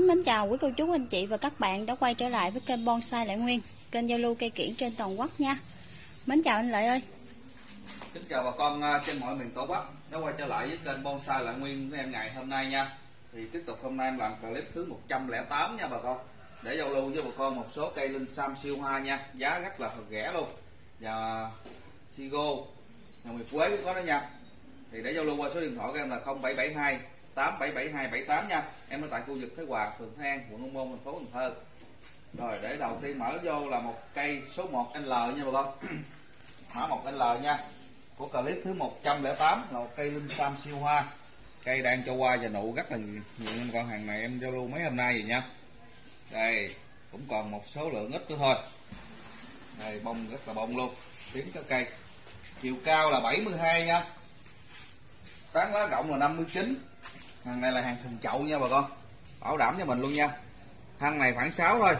Mến chào quý cô chú anh chị và các bạn đã quay trở lại với kênh Bonsai Lợi Nguyên, kênh giao lưu cây kiểng trên toàn quốc nha. Mến chào anh Lợi ơi. Kính chào bà con trên mọi miền Tổ Quốc đã quay trở lại với kênh Bonsai Lợi Nguyên với em ngày hôm nay nha. Thì tiếp tục hôm nay em làm clip thứ 108 nha bà con, để giao lưu với bà con một số cây linh sam siêu hoa nha, giá rất là rẻ luôn. Và Shigo, nguyệt quế cũng có đó nha. Thì để giao lưu qua số điện thoại của em là 0772 877278 nha. Em ở tại khu vực Thái Hòa, phường Thái An, quận Hóc Môn, thành phố Cần Thơ. Rồi để đầu tiên mở vô là một cây số 1L nha bà con. Mã 1L nha. Của clip thứ 108 là một cây linh sam siêu hoa. Cây đang cho hoa và nụ rất là nhiều nha bà con. Hàng này em giao lưu mấy hôm nay rồi nha. Đây, cũng còn một số lượng ít nữa thôi. Đây, bông rất là bông luôn, tím cho cây. Chiều cao là 72 nha. Tán lá rộng là 59. Hàng này là hàng thùng chậu nha bà con, bảo đảm cho mình luôn nha. Thân này khoảng 6 thôi,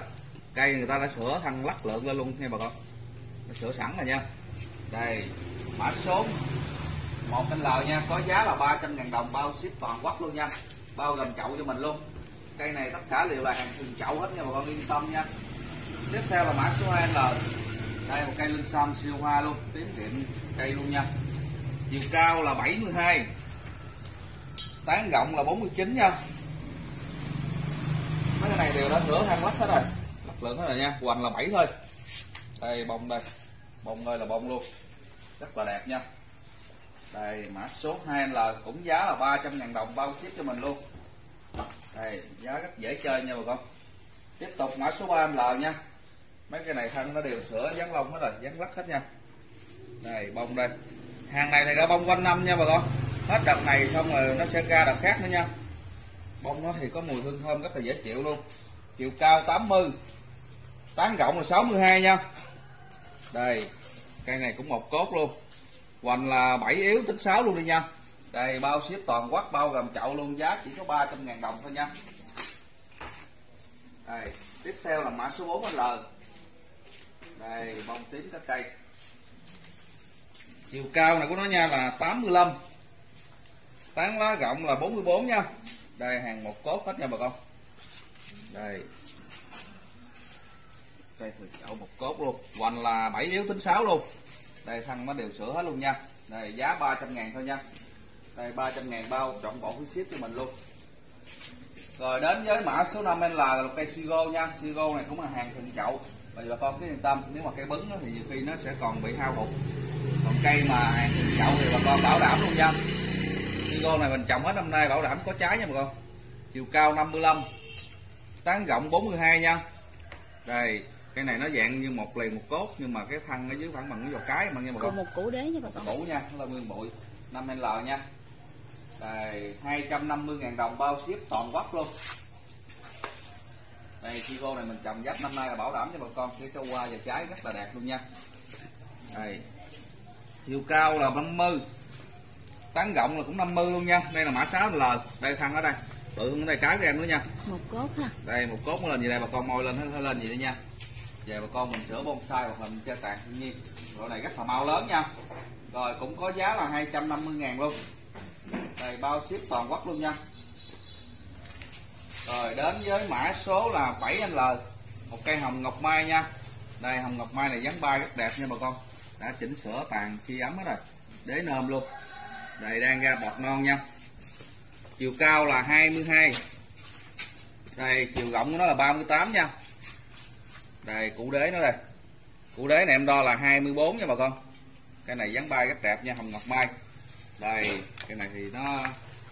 cây người ta đã sửa thân lắc lượng lên luôn nha bà con, đã sửa sẵn rồi nha. Đây, mã số 1L nha, có giá là 300.000 đồng bao ship toàn quốc luôn nha, bao gồm chậu cho mình luôn. Cây này tất cả đều là hàng thùng chậu hết nha bà con, yên tâm nha. Tiếp theo là mã số 2L, đây một cây linh sam siêu hoa luôn, tím điểm cây luôn nha. Chiều cao là 72, tán rộng là 49 nha. Mấy cái này đều đã sửa hang lắc hết rồi, lắc lượng hết rồi nha. Hoành là 7 thôi. Đây bông, đây bông ơi là bông luôn, rất là đẹp nha. Đây mã số 2L cũng giá là 300.000 đồng bao ship cho mình luôn. Đây giá rất dễ chơi nha bà con. Tiếp tục mã số 3L nha. Mấy cái này thân nó đều sửa dán lông hết rồi, dán lắc hết nha. Đây bông đây, hàng này thì đã bông quanh năm nha bà con. Hết đợt này xong rồi nó sẽ ra đợt khác nữa nha. Bông nó thì có mùi hương thơm rất là dễ chịu luôn. Chiều cao 80, tán rộng là 62 nha. Đây, cây này cũng một cốt luôn. Hoành là 7 yếu tính 6 luôn đi nha. Đây bao ship toàn quốc bao gồm chậu luôn, giá chỉ có 300.000 đồng thôi nha. Đây, tiếp theo là mã số 4L. Đây, bông tím các cây. Chiều cao này của nó nha là 85. Tán lá rộng là 44 nha. Đây hàng một cốt hết nha bà con. Đây cây thử chậu một cốt luôn. Hoành là 7 yếu tính 6 luôn. Đây thân nó đều sửa hết luôn nha. Đây giá 300.000 thôi nha. Đây 300.000 bao trọn bộ phí ship cho mình luôn. Rồi đến với mã số 5L là một cây Shigo nha. Shigo này cũng là hàng thịnh chậu. Bây giờ bà con cứ yên tâm, nếu mà cây bứng thì nhiều khi nó sẽ còn bị hao hụt. Còn cây mà hàng thịnh chậu thì bà con bảo đảm luôn nha. Shigo này mình trồng hết năm nay bảo đảm có trái nha bà con. Chiều cao 55, tán rộng 42 nha. Đây, cái này nó dạng như một liền một cốt nhưng mà cái thân ở dưới khoảng bằng cái vỏ cái mà nha bà con. Còn một củ đế nha bà con. Củ nha, nó là nguyên bụi 5L nha. Đây, 250.000 đồng bao ship toàn quốc luôn. Đây, Shigo này mình trồng giáp năm nay là bảo đảm cho bà con sẽ cho hoa và trái rất là đẹp luôn nha. Đây. Chiều cao là 50. Tán rộng là cũng 50 luôn nha. Đây là mã 6L. Đây thân ở đây. Tự thân ở đây trái của em nữa nha. Một cốt nè. Đây một cốt nó lên gì đây bà con, môi lên nó lên gì đây nha. Về bà con mình sửa bonsai hoặc mình chơi tàn thiên nhiên. Loại này rất là mau lớn nha. Rồi cũng có giá là 250.000 luôn. Đây bao ship toàn quốc luôn nha. Rồi đến với mã số là 7L. Một cây hồng ngọc mai nha. Đây hồng ngọc mai này dáng bay rất đẹp nha bà con. Đã chỉnh sửa tàn chi ấm hết rồi. Đế nơm luôn. Đây đang ra bọt non nha. Chiều cao là 22. Đây chiều rộng của nó là 38 nha. Đây củ đế nó đây. Củ đế này em đo là 24 nha bà con. Cái này dáng bay rất đẹp nha, hồng ngọc mai. Đây, cái này thì nó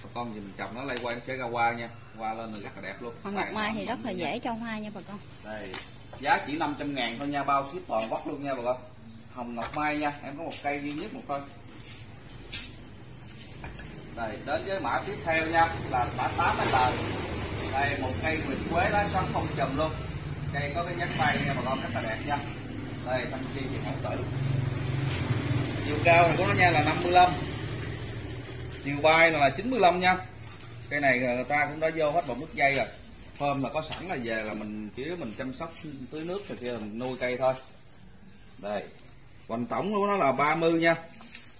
bà con mình trồng nó lay quay nó sẽ ra hoa nha. Hoa lên rất là đẹp luôn. Hồng ngọc mai thì rất là dễ cho hoa nha bà con. Đây, giá chỉ 500.000 thôi nha, bao ship toàn quốc luôn nha bà con. Hồng ngọc mai nha, em có một cây duy nhất một thôi. Đây, đến với mã tiếp theo nha là mã 8L. Đây một cây nguyệt quế lá xoắn không chùm luôn. Cây có cái nhánh bay nha bà con, rất là đẹp nha. Đây thanh chi thì hậu tử. Chiều cao này của nó nha là 55. Chiều bay là 95 nha. Cây này người ta cũng đã vô hết một nước dây rồi. Hôm là có sẵn là về là mình chỉ mình chăm sóc tưới nước rồi kia mình nuôi cây thôi. Đây. Hoành tổng của nó là 30 nha.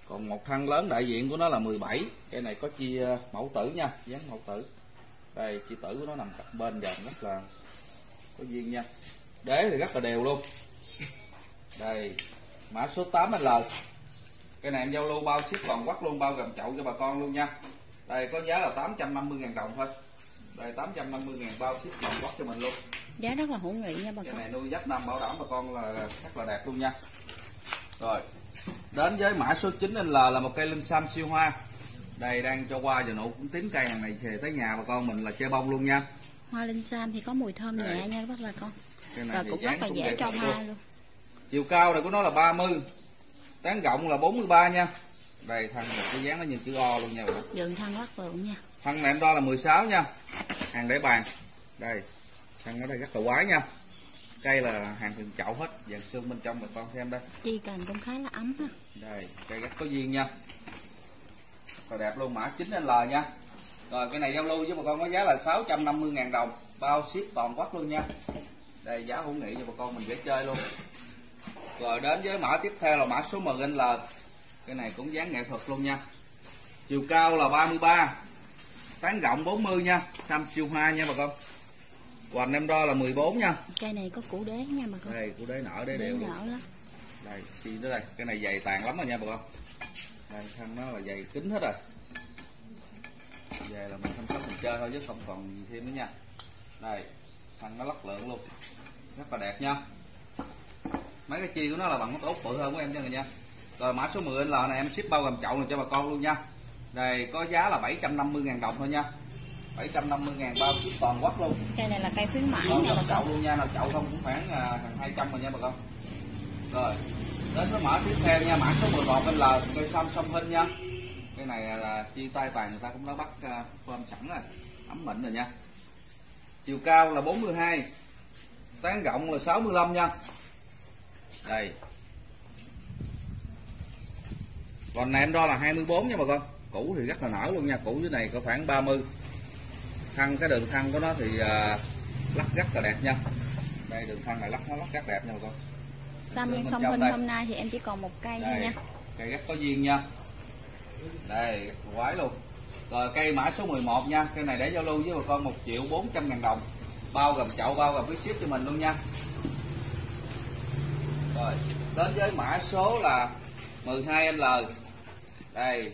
Còn một thân lớn đại diện của nó là 17. Cây này có chia mẫu tử nha, dán mẫu tử. Đây chi tử của nó nằm cặp bên và rất là có duyên nha. Đế thì rất là đều luôn. Đây mã số 8L. Cái này em giao lưu bao ship toàn quốc luôn, bao gồm chậu cho bà con luôn nha. Đây có giá là 850.000 đồng thôi. Đây 850.000 bao ship toàn quốc cho mình luôn. Giá rất là hữu nghị nha bà con. Cái này nuôi dắt năm bảo đảm bà con là rất là đẹp luôn nha. Rồi. Đến với mã số 9L là một cây linh sam siêu hoa. Đây đang cho qua giờ nụ cũng tím cây này về tới nhà bà con mình là chơi bông luôn nha. Hoa linh sam thì có mùi thơm nhẹ nha các bà con. Và cũng rất là dễ cho hoa luôn. Chiều cao này của nó là 30. Tán rộng là 43 nha. Đây thân một cái dáng nó nhìn chữ O luôn nha. Dựng thân rất lượng nha. Thân này em đo là 16 nha. Hàng để bàn. Đây. Thân ở đây rất là quái nha. Cây là hàng thường chậu hết, dàn xương bên trong bà con xem đây. Chi cành cũng khá là ấm ha. Đây, cây rất có duyên nha. Rồi đẹp luôn, mã 9L nha. Rồi cái này giao lưu với bà con có giá là 650.000 đồng, bao ship toàn quốc luôn nha. Đây giá hữu nghị cho bà con mình dễ chơi luôn. Rồi đến với mã tiếp theo là mã số 10L. Cái này cũng dáng nghệ thuật luôn nha. Chiều cao là 33. Tán rộng 40 nha, sam siêu hoa nha bà con. Hoành em đo là 14 nha. Cây này có củ đế nha bà con. Đây củ đế nở đế đều. Nở lắm. Đây xin đó đây, cái này dày tàn lắm rồi nha bà con. Đây thân nó là dày kín hết rồi. Về là mình chăm sóc mình chơi thôi chứ không còn gì thêm nữa nha. Đây, thân nó lắc lượng luôn. Rất là đẹp nha. Mấy cái chi của nó là bằng cái ốc bự hơn của em nha người nha. Rồi mã số 10L này em ship bao gồm chậu này cho bà con luôn nha. Đây có giá là 750.000 đồng thôi nha. 750.000 bao ship toàn quốc luôn. Cây này là cây khuyến mãi nha bà con. Chậu luôn nha, nào chậu không cũng khoảng 200 rồi nha bà con. Rồi, đến với mã tiếp theo nha, mã số 11L cây sâm hương nha. Cây này là chi tay vàng người ta cũng đã bắt form sẵn rồi, ấm mịn rồi nha. Chiều cao là 42. Tán rộng là 65 nha. Đây. Còn này em đo là 24 nha bà con. Củ thì rất là nở luôn nha, củ dưới này có khoảng 30. Thân cái đường thân của nó thì lắc rất là đẹp nha. Đây đường thân này lắc nó lắc rất đẹp nha bà con. Sâm song Hinh hôm nay thì em chỉ còn một cây thôi nha. Cây rất có duyên nha. Đây quái luôn. Rồi cây mã số 11 nha. Cây này để giao lưu với bà con 1.400.000 đồng, bao gồm chậu, bao gồm phí ship cho mình luôn nha. Rồi đến với mã số là 12L. Đây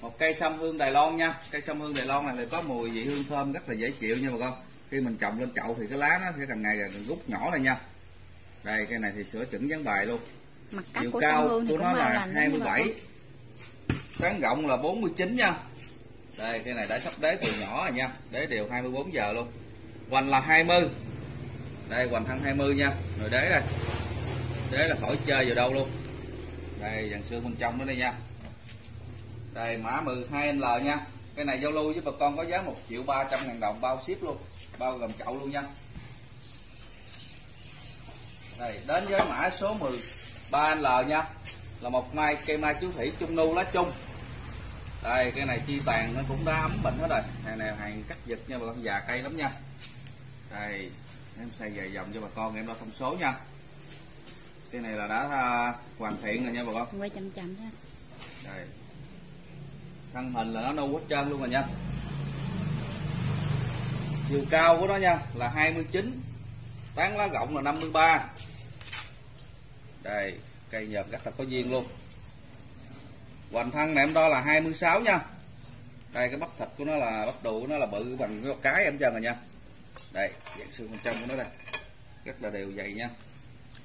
một cây sâm hương Đài Loan nha. Cây sâm hương Đài Loan này thì có mùi vị hương thơm rất là dễ chịu nha bà con. Khi mình trồng lên chậu thì cái lá nó sẽ càng ngày càng rút nhỏ lại nha. Đây cây này thì sửa chỉnh dáng bài luôn. Mặt cắt của sâm hương thì cũng bao là 27. Tán rộng là 49 nha. Đây cây này đã sắp đế từ nhỏ rồi nha. Đế đều 24 giờ luôn. Hoành là 20. Đây hoành thân 20 nha. Rồi đế đây. Đế là khỏi chơi vào đâu luôn. Đây dàn xương bên trong nữa đây nha. Đây mã 12L nha. Cái này giao lưu với bà con có giá 1.300.000 đồng bao ship luôn, bao gồm chậu luôn nha. Đây đến với mã số 13L nha. Là một cây mai chiếu thủy trung nu lá chung. Đây cái này chi tàn nó cũng đã ấm bệnh hết rồi. Hàng này hàng cắt giật nha bà con, già cây lắm nha. Đây em xay vài vòng cho bà con, em đo thông số nha. Cái này là đã hoàn thiện rồi nha bà con. Quay chậm chậm đó. Đây thân hình là nó nâu hết trơn luôn rồi nha. Chiều cao của nó nha là 29. Tán lá rộng là 53. Đây cây nhợp rất là có duyên luôn. Hoành thân này em đo là 26 nha. Đây cái bắp thịt của nó là bắp đùi của nó là bự bằng cái cái em trơn rồi nha. Đây dạng xương bên trong của nó đây rất là đều dày nha,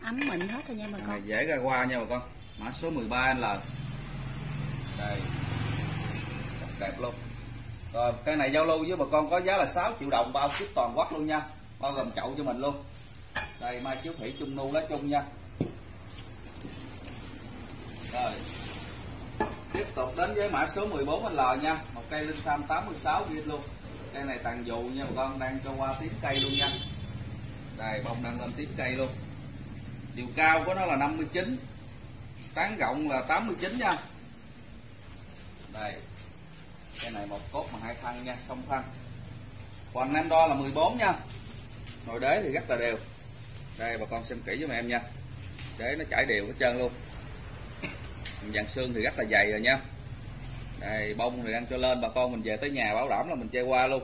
ấm mịn hết rồi nha bà con. Này dễ ra qua nha bà con. Mã số 13L. Đây đẹp luôn. Rồi cây này giao lưu với bà con có giá là 6 triệu đồng bao ship toàn quốc luôn nha, bao gồm chậu cho mình luôn. Đây mai chiếu thủy trung nu lá chung nha. Rồi tiếp tục đến với mã số 14L nha. Một cây linh sam 86 viên luôn. Cây này tàn dù nha bà con, đang cho qua tiếp cây luôn nha. Đây bông đang lên tiếp cây luôn. Chiều cao của nó là 59. Tán rộng là 89 nha. Đây cái này một cốt mà hai thân nha, song thân. Còn em đo là 14 nha. Nồi đế thì rất là đều. Đây bà con xem kỹ với em nha. Đế nó chảy đều hết trơn luôn. Dàn xương thì rất là dày rồi nha. Đây bông thì đang cho lên, bà con mình về tới nhà bảo đảm là mình che qua luôn.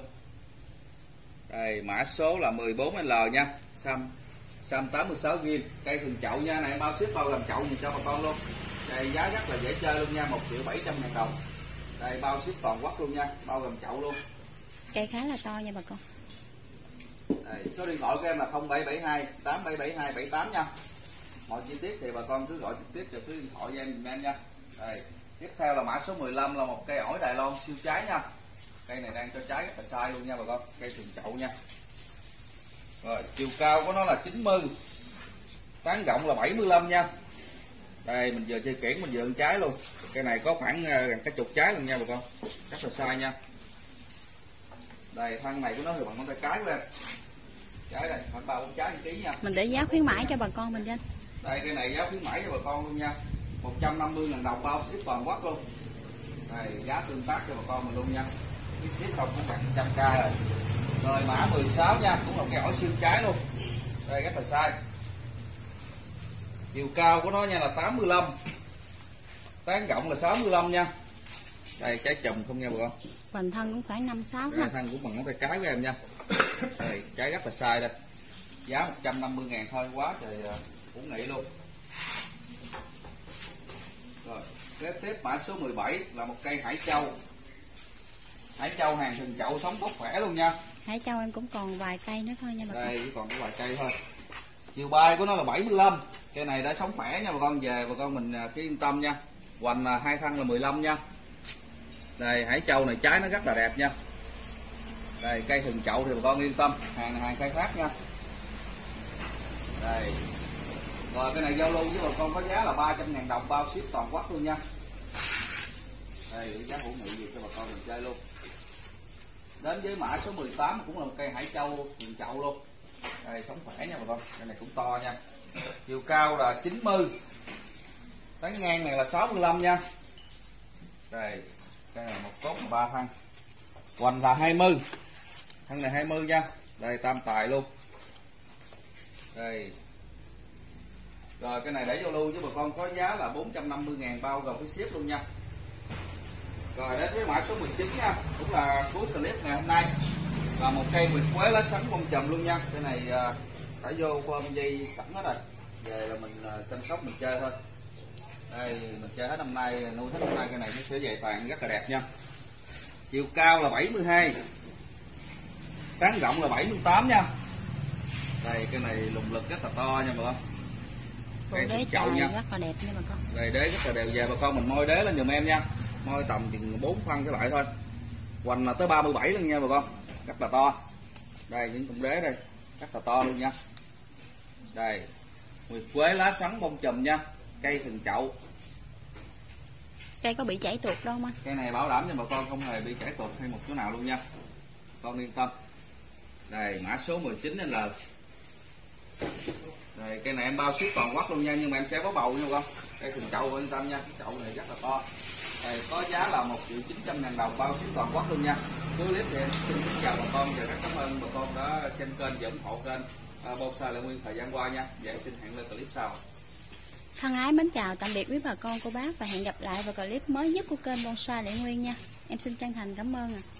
Đây, mã số là 14L nha. Sâm 86 viên, cây thường chậu nha, này bao ship bao làm chậu gì cho bà con luôn. Đây giá rất là dễ chơi luôn nha, 1.700.000 đồng. Đây bao ship toàn quốc luôn nha, bao làm chậu luôn. Cây khá là to nha bà con. Đây, số điện thoại của em là 0772 8772 78 nha. Mọi chi tiết thì bà con cứ gọi trực tiếp vào số điện thoại của em nha. Đây, tiếp theo là mã số 15 là một cây ổi Đài Loan siêu trái nha. Cây này đang cho trái rất là sai luôn nha bà con, cây thường chậu nha. Rồi, chiều cao của nó là 90, tán rộng là 75 nha. Đây mình vừa chơi kiển mình vừa ăn trái luôn. Cây này có khoảng gần cả chục trái luôn nha bà con, rất là sai nha. Đây thân này của nó thì bằng ngón tay trái của em. Trái này khoảng 3-4 trái một ký nha. Mình để giá khuyến mãi cho bà con mình lên. Đây cây này giá khuyến mãi cho bà con luôn nha, 150.000 đồng bao ship toàn quốc luôn. Đây giá tương tác cho bà con mình luôn nha. Cái ship không cũng bằng 100k rồi. Rồi mã 16 nha, cũng là cây ổi siêu trái luôn. Đây rất là sai. Chiều cao của nó nha là 85, tán rộng là 65 nha. Đây trái chùm không nha bà con. Vành thân cũng khoảng 56 ha. Thân cũng bằng ngón tay trái của em nha. Đây trái rất là sai đây. Giá 150.000 thôi, quá trời cũng nghĩ luôn. Rồi, kế tiếp mã số 17 là một cây hải châu. Hải châu hàng thường chậu sống tốt khỏe luôn nha. Hải châu em cũng còn vài cây nữa thôi nha bà con. Đây chỉ còn có vài cây thôi. Chiều bay của nó là 75. Cây này đã sống khỏe nha bà con, về bà con mình cứ yên tâm nha. Hoành là hai thân là 15 nha. Đây hải châu này trái nó rất là đẹp nha. Đây cây thường chậu thì bà con yên tâm, hàng này hàng khai thác nha. Đây. Rồi cái này giao lưu với bà con có giá là 300.000 đồng bao ship toàn quốc luôn nha. Đây giá hữu nghị gì cho bà con mình chơi luôn. Đến với mã số 18 cũng là một cây hải châu thường chậu luôn. Đây sống khỏe nha bà con, cây này cũng to nha. Chiều cao là 90, tán ngang này là 65 nha. Đây cây này một cốt là 3 thân, hoành là 20, thân này 20 nha. Đây tam tài luôn. Đây. Rồi cái này để giao lưu với bà con có giá là 450.000 bao gồm phí ship luôn nha. Rồi đến với mã số 19 nha, cũng là cuối clip ngày hôm nay, là một cây nguyệt quế lá sắn bông chùm luôn nha. Cái này đã vô form dây sẵn hết rồi, về là mình chăm sóc mình chơi thôi. Đây mình chơi hết năm nay, nuôi hết năm nay, cây này nó sẽ về toàn rất là đẹp nha. Chiều cao là 72, tán rộng là 78 nha. Đây cây này lùng lực rất là to nha bà con. Cây đế chậu nha, rất là đẹp nha bà con. Đây đế rất là đều, về bà con mình môi đế lên giùm em nha. Môi tầm chừng 4 phân cái lại thôi. Hoành là tới 37 luôn nha bà con, rất là to. Đây những cụm đế đây, rất là to luôn nha. Đây nguyệt quế lá sắn bông chùm nha, cây thường chậu. Cây có bị chảy tuột đâu mà. Cây này bảo đảm cho bà con không hề bị chảy tuột hay một chỗ nào luôn nha, con yên tâm. Đây mã số 19L. Đây cây này em bao ship toàn quốc luôn nha, nhưng mà em sẽ có bầu nha bà con. Cây thường chậu yên tâm nha, chậu này rất là to. Đây, có giá là 1.900.000 đồng bao ship toàn quốc luôn nha. Cuối clip thì em xin chào bà con và rất cảm ơn bà con đã xem kênh và ủng hộ kênh Bonsai Lợi Nguyên thời gian qua nha. Và em xin hẹn lên clip sau. Thân ái mến chào tạm biệt quý bà con cô bác và hẹn gặp lại vào clip mới nhất của kênh Bonsai Lợi Nguyên nha. Em xin chân thành cảm ơn ạ.